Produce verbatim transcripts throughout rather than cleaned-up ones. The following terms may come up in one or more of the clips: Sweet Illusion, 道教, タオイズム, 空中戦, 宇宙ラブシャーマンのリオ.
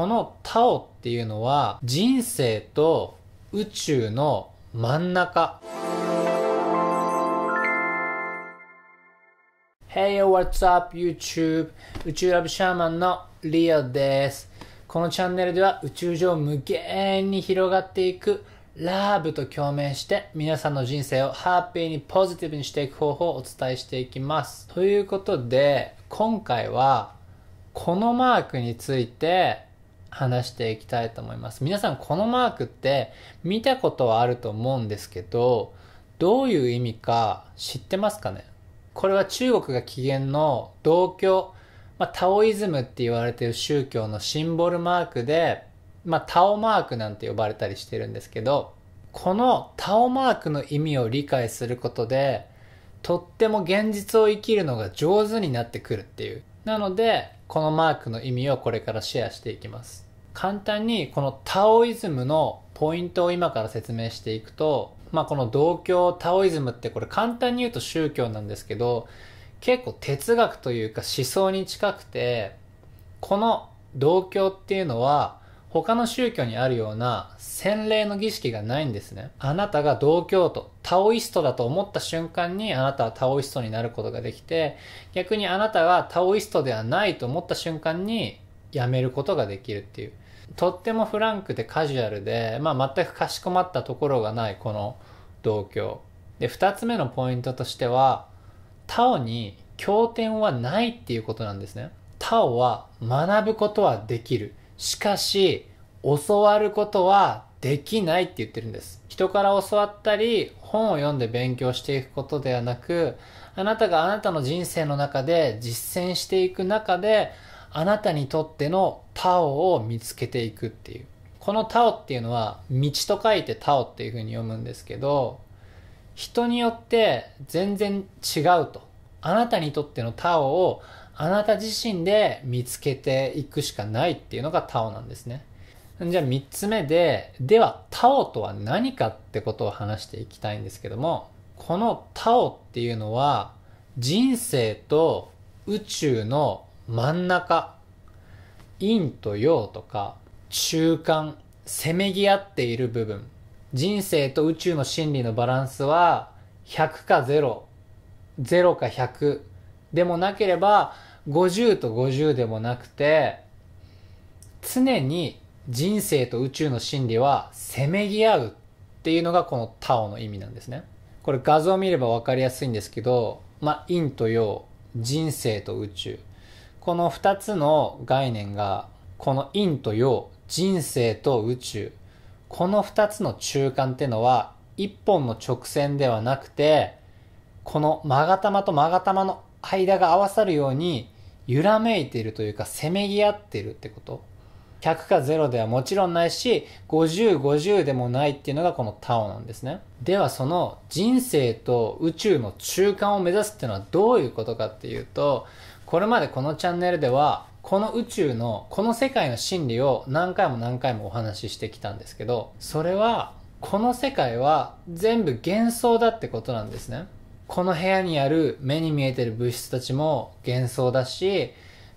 このタオっていうのは人生と宇宙の真ん中。 Hey yo, what's up YouTube? 宇宙ラブシャーマンのリオです。このチャンネルでは宇宙上無限に広がっていくラブと共鳴して皆さんの人生をハッピーにポジティブにしていく方法をお伝えしていきます。ということで今回はこのマークについて話していきたいと思います。皆さんこのマークって見たことはあると思うんですけど、どういう意味か知ってますかね？これは中国が起源の道教、まあ、タオイズムって言われている宗教のシンボルマークで、まあ、タオマークなんて呼ばれたりしてるんですけど、このタオマークの意味を理解することでとっても現実を生きるのが上手になってくるっていう。なのでこのマークの意味をこれからシェアしていきます。簡単にこのタオイズムのポイントを今から説明していくと、まあ、この道教タオイズムってこれ簡単に言うと宗教なんですけど、結構哲学というか思想に近くて、この道教っていうのは他の宗教にあるような洗礼の儀式がないんですね。あなたが道教徒、タオイストだと思った瞬間にあなたはタオイストになることができて、逆にあなたがタオイストではないと思った瞬間にやめることができるっていう。とってもフランクでカジュアルで、まあ、全くかしこまったところがないこの道教。で、二つ目のポイントとしては、タオに経典はないっていうことなんですね。タオは学ぶことはできる。しかし教わることはできないって言ってるんです。人から教わったり本を読んで勉強していくことではなく、あなたがあなたの人生の中で実践していく中であなたにとってのタオを見つけていくっていう。このタオっていうのは道と書いてタオっていうふうに読むんですけど、人によって全然違うと。あなたにとってのタオをあなた自身で見つけていくしかないっていうのがタオなんですね。じゃあみっつめで、ではタオとは何かってことを話していきたいんですけども、このタオっていうのは人生と宇宙の真ん中、陰と陽とか中間、せめぎ合っている部分。人生と宇宙の真理のバランスはひゃくかゼロ、ゼロかひゃくでもなければごじゅうとごじゅうでもなくて、常に人生と宇宙の真理はせめぎ合うっていうのがこのタオの意味なんですね。これ画像を見れば分かりやすいんですけど、まあ、陰と陽、人生と宇宙、このふたつの概念がこの陰と陽、人生と宇宙、このふたつの中間ってのは一本の直線ではなくて、この勾玉と勾玉の間が合わさるように揺らめいているというか、せめぎ合っているってこと。ひゃくかゼロではもちろんないし、ごじゅう、ごじゅうでもないっていうのがこのタオなんですね。ではその人生と宇宙の中間を目指すっていうのはどういうことかっていうと、これまでこのチャンネルではこの宇宙のこの世界の真理を何回も何回もお話ししてきたんですけど、それはこの世界は全部幻想だってことなんですね。この部屋にある目に見えてる物質たちも幻想だし、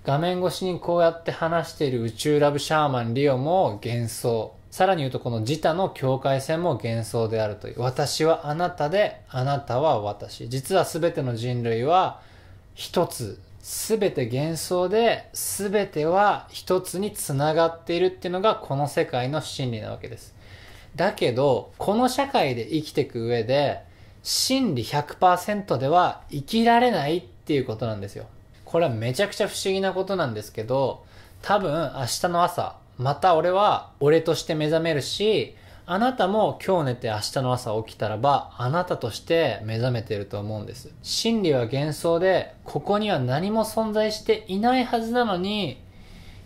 画面越しにこうやって話している宇宙ラブシャーマンリオも幻想。さらに言うとこの自他の境界線も幻想であるという。私はあなたで、あなたは私。実は全ての人類は一つ。全て幻想で、全ては一つにつながっているっていうのがこの世界の真理なわけです。だけど、この社会で生きていく上で、真理 ひゃくパーセント では生きられないっていうことなんですよ。これはめちゃくちゃ不思議なことなんですけど、多分明日の朝、また俺は俺として目覚めるし、あなたも今日寝て明日の朝起きたらば、あなたとして目覚めてると思うんです。真理は幻想で、ここには何も存在していないはずなのに、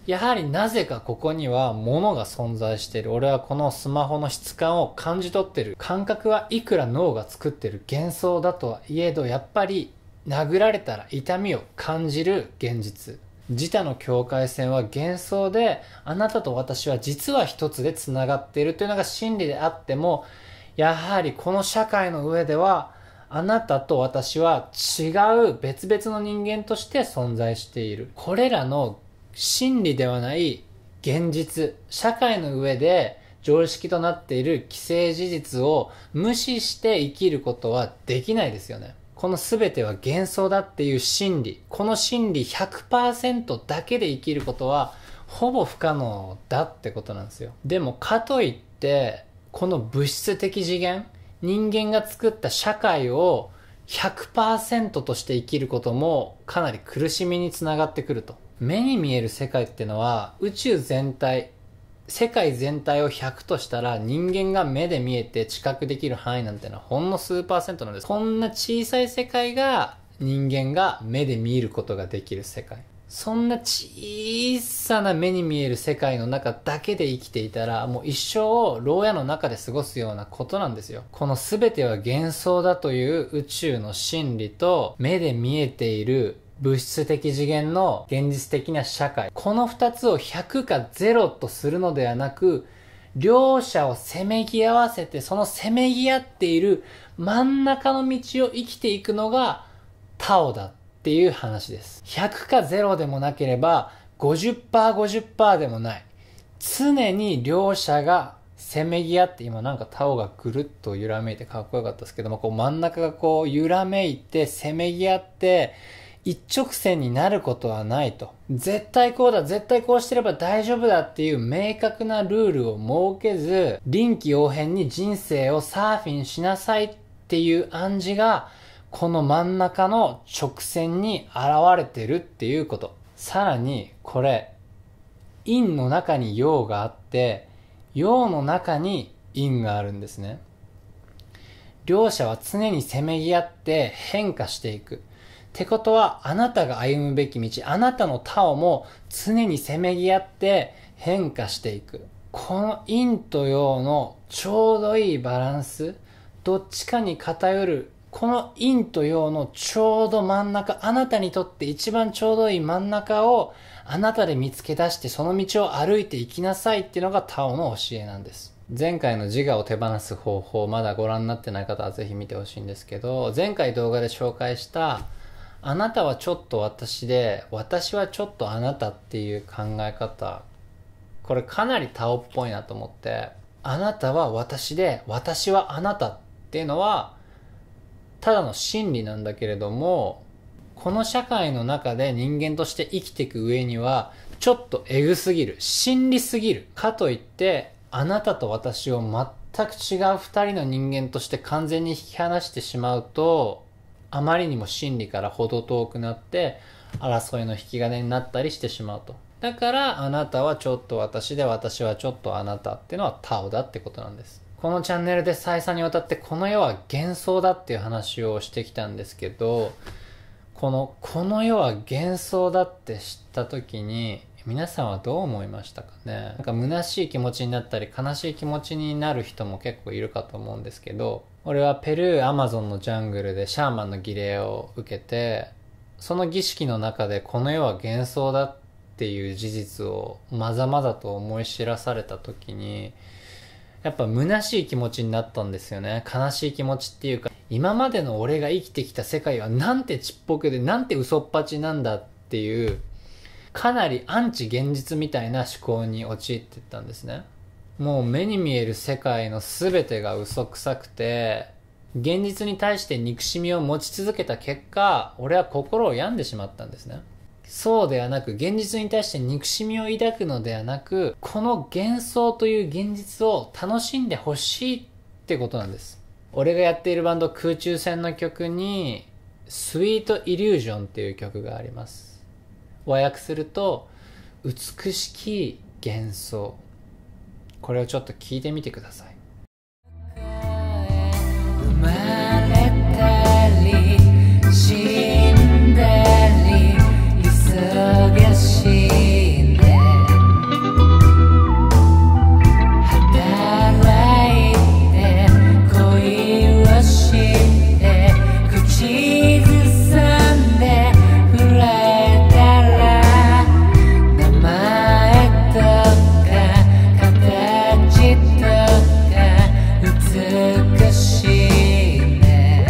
やはりなぜかここには物が存在している。俺はこのスマホの質感を感じ取ってる。感覚はいくら脳が作ってる幻想だとはいえど、やっぱり殴られたら痛みを感じる現実。自他の境界線は幻想で、あなたと私は実は一つでつながっているというのが真理であっても、やはりこの社会の上ではあなたと私は違う別々の人間として存在している。これらの真理ではない現実、社会の上で常識となっている既成事実を無視して生きることはできないですよね。この全ては幻想だっていう心理、この心理 ひゃくパーセント だけで生きることはほぼ不可能だってことなんですよ。でもかといってこの物質的次元、人間が作った社会を ひゃくパーセント として生きることもかなり苦しみにつながってくると。目に見える世界ってのは宇宙全体、世界全体をひゃくとしたら人間が目で見えて知覚できる範囲なんてのはほんの数パーセントなんです。こんな小さい世界が人間が目で見ることができる世界、そんな小さな目に見える世界の中だけで生きていたらもう一生を牢屋の中で過ごすようなことなんですよ。この全ては幻想だという宇宙の真理と目で見えている物質的次元の現実的な社会、このふたつをひゃくかゼロとするのではなく、両者をせめぎ合わせてそのせめぎ合っている真ん中の道を生きていくのがタオだっていう話です。ひゃくかゼロでもなければ ごじゅっパーセントごじゅっパーセント でもない、常に両者がせめぎ合って、今なんかタオがぐるっと揺らめいてかっこよかったですけども、こう真ん中がこう揺らめいてせめぎ合って一直線になることはないと。絶対こうだ、絶対こうしてれば大丈夫だっていう明確なルールを設けず、臨機応変に人生をサーフィンしなさいっていう暗示が、この真ん中の直線に現れてるっていうこと。さらに、これ、陰の中に陽があって、陽の中に陰があるんですね。両者は常にせめぎ合って変化していく。ってことは、あなたが歩むべき道、あなたのタオも常にせめぎ合って変化していく。この陰と陽のちょうどいいバランス、どっちかに偏る、この陰と陽のちょうど真ん中、あなたにとって一番ちょうどいい真ん中をあなたで見つけ出してその道を歩いていきなさいっていうのがタオの教えなんです。前回の自我を手放す方法、まだご覧になってない方はぜひ見てほしいんですけど、前回動画で紹介したあなたはちょっと私で、私はちょっとあなたっていう考え方。これかなりタオっぽいなと思って。あなたは私で、私はあなたっていうのは、ただの心理なんだけれども、この社会の中で人間として生きていく上には、ちょっとエグすぎる、心理すぎる。かといって、あなたと私を全く違う二人の人間として完全に引き離してしまうと、あまりにも真理から程遠くなって争いの引き金になったりしてしまうと。だからあなたはちょっと私で、私はちょっとあなたっていうのはタオだってことなんです。このチャンネルで再三にわたってこの世は幻想だっていう話をしてきたんですけど、このこの世は幻想だって知った時に皆さんはどう思いましたかね。なんか虚しい気持ちになったり悲しい気持ちになる人も結構いるかと思うんですけど、俺はペルーアマゾンのジャングルでシャーマンの儀礼を受けて、その儀式の中でこの世は幻想だっていう事実をまざまざと思い知らされた時に、やっぱ虚しい気持ちになったんですよね。悲しい気持ちっていうか、今までの俺が生きてきた世界はなんてちっぽけで、なんて嘘っぱちなんだっていうかなりアンチ現実みたいな思考に陥ってったんですね。もう目に見える世界の全てが嘘くさくて、現実に対して憎しみを持ち続けた結果、俺は心を病んでしまったんですね。そうではなく、現実に対して憎しみを抱くのではなく、この幻想という現実を楽しんでほしいってことなんです。俺がやっているバンド空中戦の曲に Sweet Illusion っていう曲があります。和訳すると、美しき幻想。これをちょっと聞いてみてください。生まれたり死んだり忙しいね、働いて恋をして口ずさんで触れ「美しいね」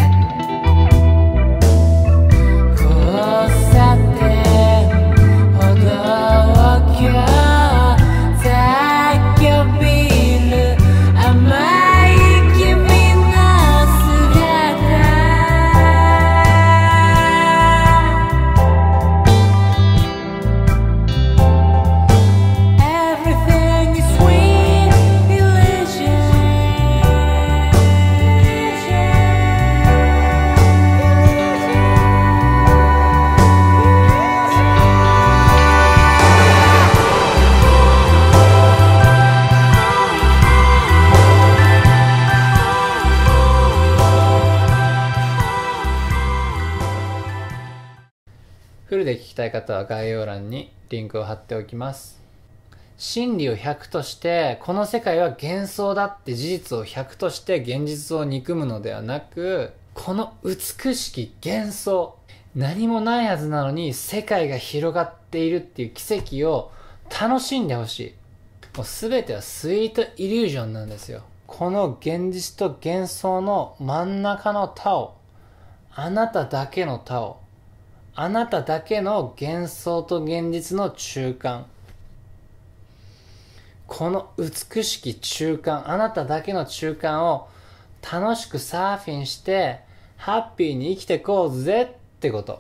で聞きたい方は概要欄にリンクを貼っておきます。真理をひゃくとして、この世界は幻想だって事実をひゃくとして現実を憎むのではなく、この美しき幻想、何もないはずなのに世界が広がっているっていう奇跡を楽しんでほしい。もう全てはスイートイリュージョンなんですよ。この現実と幻想の真ん中のタオ、あなただけのタオ、あなただけの幻想と現実の中間、この美しき中間、あなただけの中間を楽しくサーフィンしてハッピーに生きてこうぜってこと。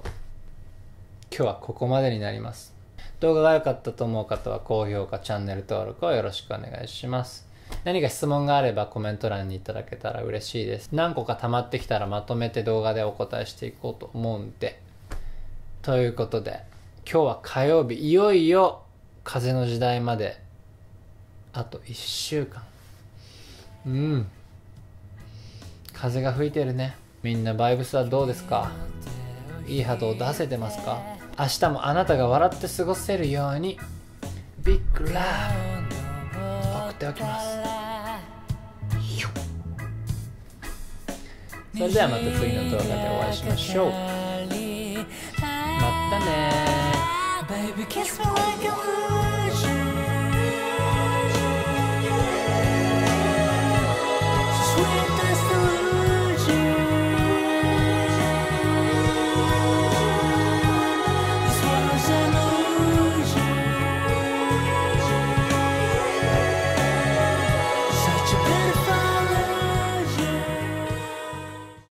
今日はここまでになります。動画が良かったと思う方は高評価、チャンネル登録をよろしくお願いします。何か質問があればコメント欄にいただけたら嬉しいです。何個か溜まってきたらまとめて動画でお答えしていこうと思うんで。ということで、今日は火曜日、いよいよ風の時代まであといっしゅうかん。うん。風が吹いてるね。みんなバイブスはどうですか？いい波動出せてますか？明日もあなたが笑って過ごせるようにビッグラブ送っておきます。それではまた次の動画でお会いしましょう。またね。